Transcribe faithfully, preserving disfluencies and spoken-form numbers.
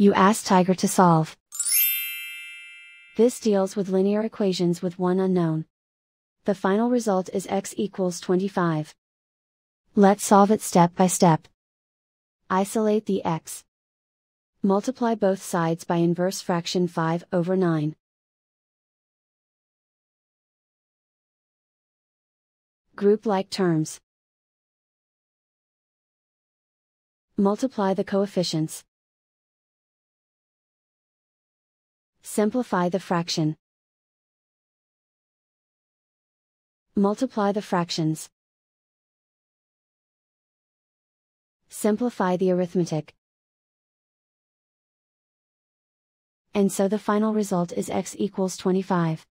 you ask Tiger to solve. This deals with linear equations with one unknown. The final result is x equals twenty-five. Let's solve it step by step. Isolate the x. Multiply both sides by inverse fraction five over nine. Group like terms. Multiply the coefficients. Simplify the fraction. Multiply the fractions. Simplify the arithmetic. And so the final result is x equals twenty-five.